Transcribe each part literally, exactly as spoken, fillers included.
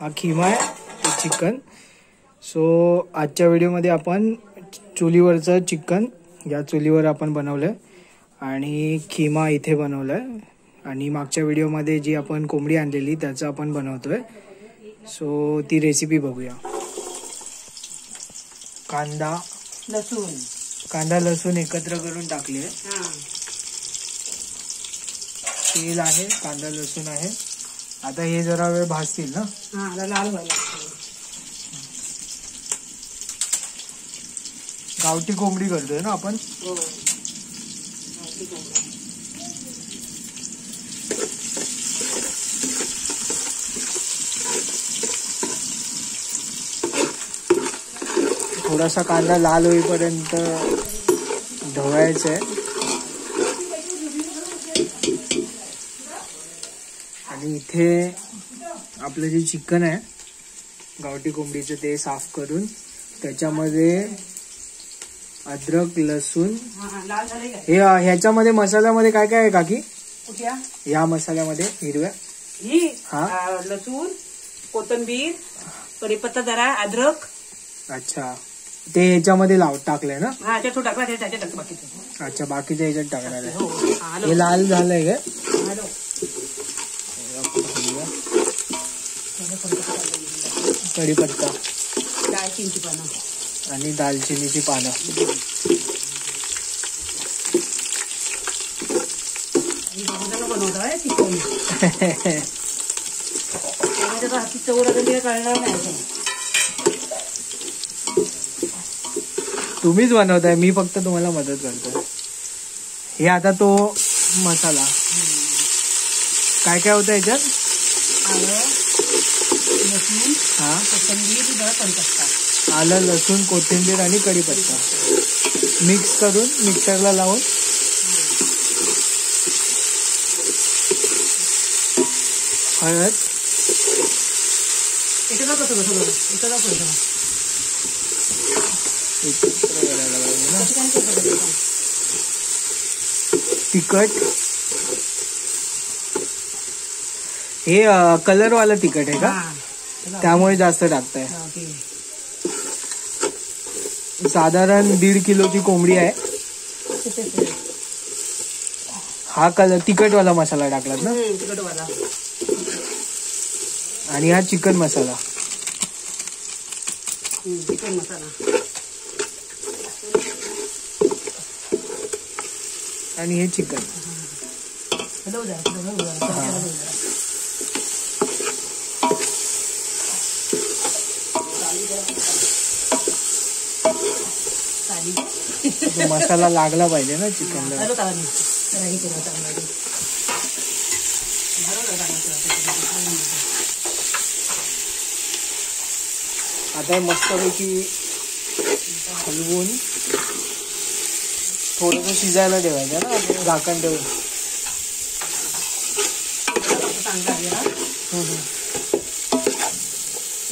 हा खिमा आहे ते चिकन. सो आजच्या व्हिडिओमध्ये आपण चुलीवरचं चिकन या चुलीवर आपण बनवलं आहे आणि खिमा इथे बनवलं आहे आणि मागच्या व्हिडिओमध्ये जी आपण कोंबडी आणलेली त्याचं आपण बनवतोय. सो ती रेसिपी बघूया. कांदा लसूण कांदा लसूण एकत्र करून टाकले. तेल आहे, कांदा लसूण आहे. आता हे जरा वेळ भाजतील ना. हां, लाल व्हायला. गावठी कोंबडी करतोय ना आपण. हो, गावठी कोंबडी. थोडासा कांदा लाल होईपर्यंत ढवळायचं आहे आणि इथे आपलं जे चिकन आहे गावठी कोंबडीचं ते साफ करून त्याच्यामध्ये अद्रक लसूण हे ह्याच्यामध्ये मसाल्यामध्ये काय काय आहे काकी? ह्या मसाल्यामध्ये हिरव्या हा लसूण कोथिंबीर कढीपत्ता जरा अद्रक. अच्छा, ते ह्याच्यामध्ये लाव टाकलंय ना. हा, ते टाकला ते त्याच्यात टाकतो बाकीचं. अच्छा, बाकीच्या ह्याच्यात टाकणार आहे. हे लाल झालंय गे. कढीपत्ता दालचिनीची पानं आणि दालचिनीची पानं बनवतोय तिथे चौरगंडीला कळणार नाही. तुम्हीच बनवताय, मी फक्त तुम्हाला मदत करतो. हे आता तो मसाला काय काय होतं याच्यात? आलं लसूण कोथिंबीर आणि कढीपत्ता मिक्स करून मिक्सरला लावून हळद तिखट हे कलर वाला तिखट आहे का, त्यामुळे जास्त टाकताय. साधारण दीड किलोची कोंबडी आहे. हा कलर तिखटवाला मसाला टाकलात ना, तिखटवाला. आणि हा चिकन मसाला चिकन मसाला आणि हे चिकन. मसाला लागला पाहिजे ना चिकनला. आता मस्तपैकी हलवून थोडंसं शिजायला ठेवायचं ना, झाकण ठेवून.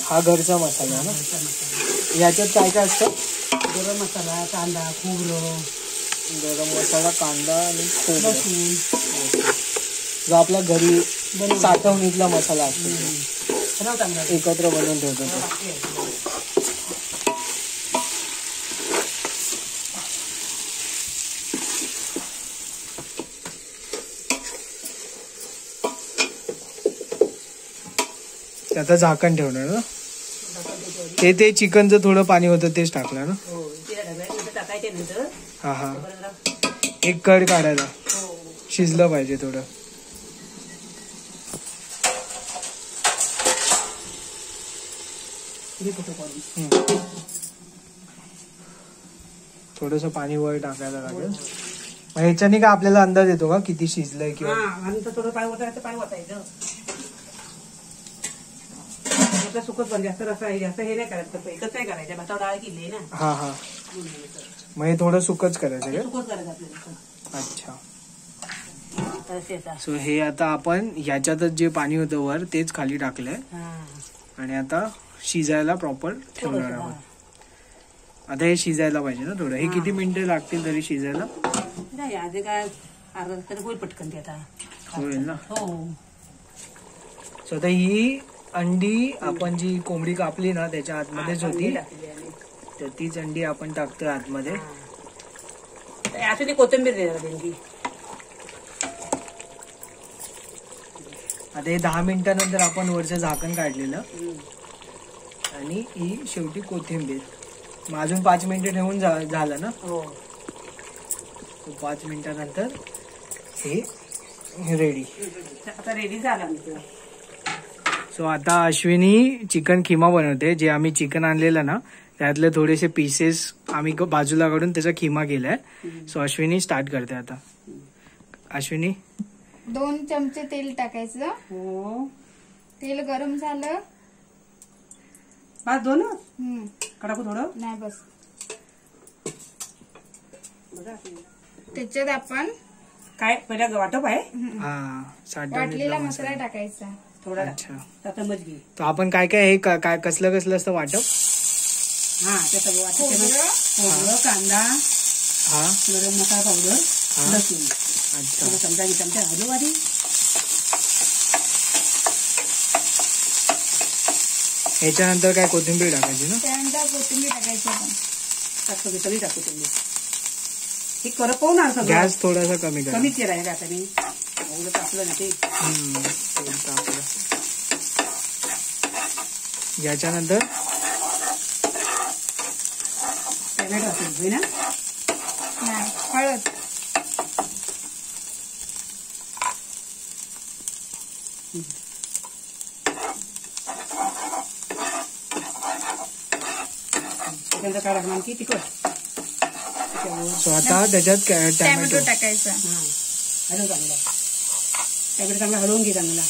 हा घरचा मसाला ना. याच्यात काय काय असतं? गरम मसाला, कांदा, खोबरं. गरम मसाला, कांदा आणि खोबरं जो आपल्या घरी साठवणीतला मसाला असतो एकत्र बनवून ठेवतो. आता झाकण ठेवणार ना. ते ते चिकनचं थोडं पाणी होतं तेच टाकलं ना. हा हा, एक कड काढायला शिजलं पाहिजे थोडं. थोडस पाणी वर टाकायला लागेल. मग ह्याच्याने का आपल्याला अंदाज येतो का किती शिजलंय किंवा सुकत पण जास्त रसा आहे. जास्त हे नाही करायचं, एकच नाही करायचं. भातावर डाळ केली ना. हा हा, मग हे थोडं सुकच करायचं. सुकच करायचं आपल्याला. अच्छा, सो हे आता आपण ह्याच्यातच जे पाणी होतं वर तेच खाली टाकलंय आणि आता शिजायला प्रॉपर ठेवणार आहोत. आता हे शिजायला पाहिजे ना थोडं. हे किती मिनिटं लागतील तरी शिजायला? नाही, आज काय अर्धा तास तरी होईल पटकन. ते आता होईल ना. हो. सो आता ही अंडी आपण जी कोंबडी कापली ना त्याच्या आतमध्येच होती, तर तीच अंडी आपण टाकतोय आतमध्ये. अशी कोथिंबीर देणार. आता हे दहा मिनिटानंतर आपण वरचं झाकण काढलेलं आणि ही शेवटी कोथिंबीर. अजून पाच मिनिटं ठेवून झालं ना. हो, पाच मिनिटानंतर हे रेडी. आता रेडी झालं. सो आता अश्विनी चिकन खिमा बनवते. जे आम्ही चिकन आणलेलं ना त्यातले थोडेसे पीसेस आम्ही बाजूला काढून त्याचा खिमा केलाय. सो अश्विनी स्टार्ट करते आता. अश्विनी, दोन चमचे तेल टाकायचं. हो, तेल गरम झालं. बस दोन कडकू थोडं नाही बस. त्याच्यात आपण काय पहिला वाटप आहे वाटलेला मसाला टाकायचा थोडा. अच्छा, आपण काय काय हे कसलं कसलं असतं वाटप? हा, ते सगळं वाटप. कांदा, हा गरम मसाला पावडर, लसूण. अच्छा, चमचा चमचा हळूवारी. याच्यानंतर काय कोथिंबीर टाकायची ना? त्यानंतर कोथिंबीर टाकायची. आपण टाकतो की तरी टाकू तुम्ही हे करपवून. असं गॅस थोडासा कमी करा. कमी केला आहे आता मी. एवढं टाकलं ना ते. याच्यानंतर टॅमॅटो असतो ना? नाही, हळद. स्वतः त्याच्यात टॅमॅटो टाकायचा. हलवून चांगला टॅमॅटो चांगला हलवून घे चांगला.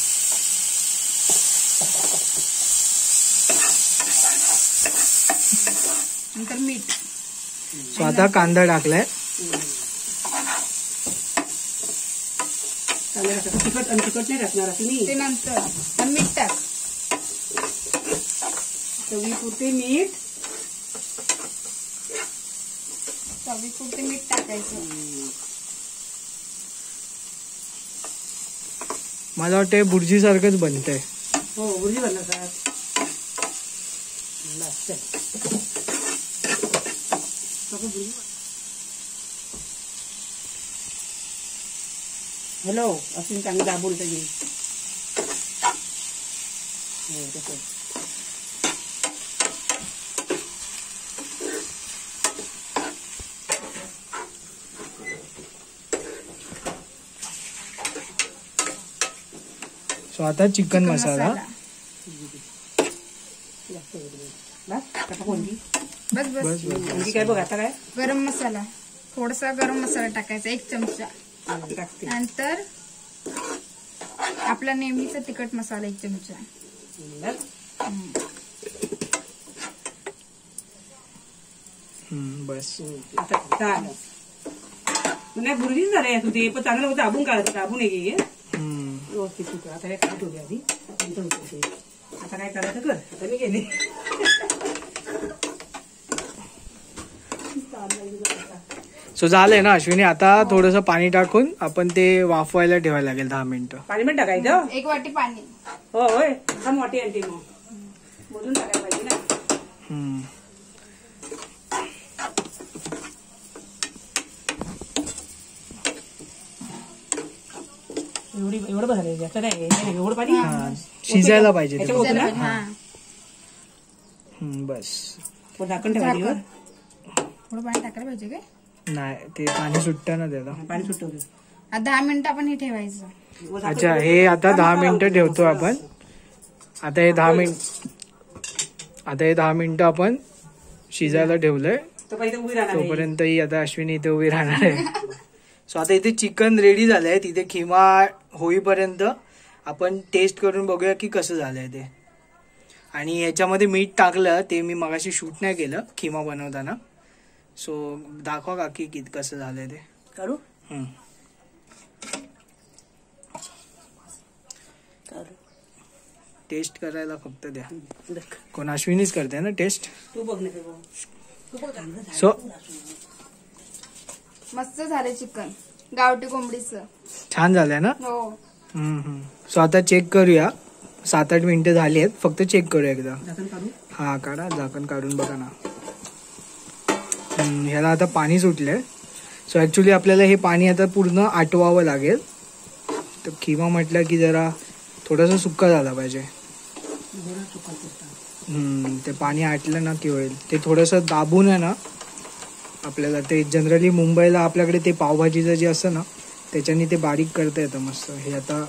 नंतर मीठ. स्वतः कांदा टाकलाय. तिखट आणि तिखट नाही टाकणार तुम्ही. ते नंतर आणि मीठ टाक. चवीपुरते मीठ चवीपुरते मीठ टाकायचं. मला वाटतं बुर्जी सारखंच बनत आहे. हो, बुर्जी बनवतात. हॅलो असून चांगलं दाबून येईल. सो आता चिकन मसाला. बस बस बस. काय बघ आता काय गरम मसाला, थोडासा गरम मसाला टाकायचा एक चमचा. नंतर आपला नेहमीचा तिखट मसाला एक चमचा. बस आता नाही बुरजीच झाले तू ते पण चांगलं होतं. दाबून काढायचं, दाबून ये व्यवस्थित सुकं. आता काय खात होते आधी नंतर होते. आता काय करायचं कर. आता मी गेले. सो झालंय ना अश्विनी. आता थोडंसं पाणी टाकून आपण ते वाफवायला ठेवायला लागेल दहा मिनिटं. पाणी पण टाकायचं एक वाटी पाणी. हो होय, एकदम वाटी आणते मग मोजून टाकायला पाहिजे ना. एवढी एवढं बसायला जास्त नाही, एवढं पाणी शिजायला पाहिजे. बस झाकण ठेवायचं. थोडं पाणी टाकायला पाहिजे काय? नाही, ते पाणी सुटत ना त्याला. पाणी सुटत. दहा मिनिटं आपण हे ठेवायचं. अच्छा, हे आता दहा मिनिटं ठेवतो आपण. आता हे दहा मिनिट आता हे दहा मिनिटं आपण शिजायला ठेवलंय. तोपर्यंत ही आता अश्विनी इथे उभी राहणार आहे. सो आता इथे चिकन रेडी झालंय. तिथे खिमा होईपर्यंत आपण टेस्ट करून बघूया की कसं झालंय ते. आणि याच्यामध्ये मीठ टाकलं ते मी मगाशी शूट नाही केलं खिमा बनवताना. सो दाखवा काकी की कसं झालंय ते करू. टेस्ट करायला फक्त द्या. कोण अश्विनीच करते ना टेस्ट. तू बघ ना. सो मस्त झाले चिकन गावठी कोंबडीचं. छान झालंय ना? हो. सो आता चेक करूया सात आठ मिनिटं झाली आहेत, फक्त चेक करू एकदा। हां काढा, झाकण काढून बघा ना, याला आता पाणी सुटले। सो ॲक्च्युली आपल्याला हे पाणी आता पूर्ण आटवावं लागेल। तर किंवा म्हटलं की जरा थोडासा सुक्का झाला पाहिजे, ते पाणी आटलं ना की होईल। ते थोडंसं दाबून आहे ना आपल्याला, ते जनरली मुंबईला आपल्याकडे ते पावभाजीचं जे असतं ना त्याच्याने ते बारीक करता येतं मस्त। हे आता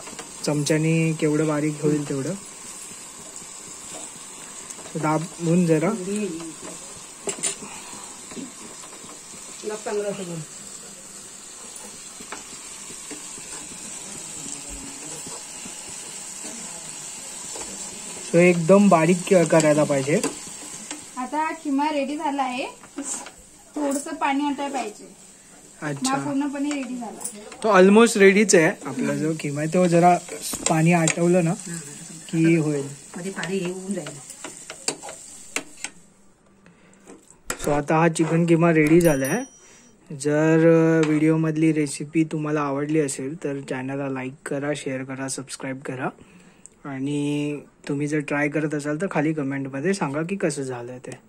चमच्याने केवढं बारीक होईल तेवढं दाबून जरा। तो एकदम बारीक करायला पाहिजे। आता खिमा रेडी झाला आहे, थोडंसं पाणी आटायला पाहिजे। अच्छा, पूर्णपणे रेडी झाला, तो ऑलमोस्ट रेडीच आहे आपला जो खिमा आहे। तो जरा पाणी आटवलं ना की होईल, मध्ये पाणी येऊन जाईल। सो आता हा चिकन खिमा रेडी झाला आहे। जर व्हिडिओमधली रेसिपी तुम्हाला आवडली असेल तर चॅनलला लाईक करा, शेअर करा, सबस्क्राईब करा। आणि तुम्ही जर ट्राय करत असाल तर खाली कमेंटमध्ये सांगा की कसं झालं ते।